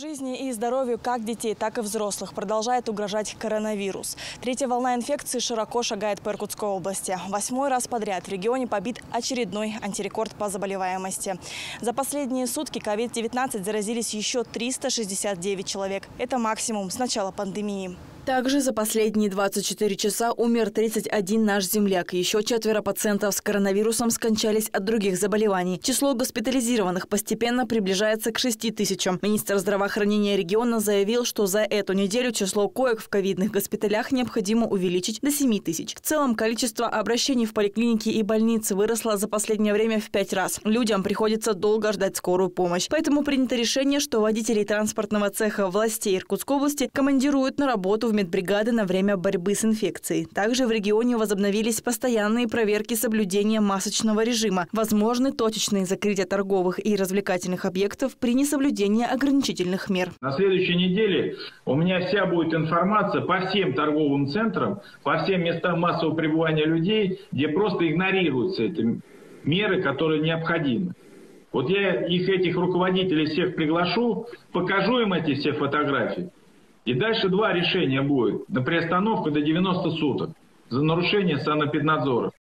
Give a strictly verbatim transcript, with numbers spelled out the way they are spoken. Жизни и здоровью как детей, так и взрослых продолжает угрожать коронавирус. Третья волна инфекции широко шагает по Иркутской области. Восьмой раз подряд в регионе побит очередной антирекорд по заболеваемости. За последние сутки ковид девятнадцать заразились еще триста шестьдесят девять человек. Это максимум с начала пандемии. Также за последние двадцать четыре часа умер тридцать один наш земляк. Еще четверо пациентов с коронавирусом скончались от других заболеваний. Число госпитализированных постепенно приближается к шести тысячам. Министр здравоохранения региона заявил, что за эту неделю число коек в ковидных госпиталях необходимо увеличить до семи тысяч. В целом количество обращений в поликлиники и больницы выросло за последнее время в пять раз. Людям приходится долго ждать скорую помощь. Поэтому принято решение, что водителей транспортного цеха властей Иркутской области командируют на работу в медбригады на время борьбы с инфекцией. Также в регионе возобновились постоянные проверки соблюдения масочного режима. Возможны точечные закрытия торговых и развлекательных объектов при несоблюдении ограничительных мер. На следующей неделе у меня вся будет информация по всем торговым центрам, по всем местам массового пребывания людей, где просто игнорируются эти меры, которые необходимы. Вот я их, этих руководителей всех приглашу, покажу им эти все фотографии. И дальше два решения будет. На приостановку до девяноста суток за нарушение санэпиднадзора.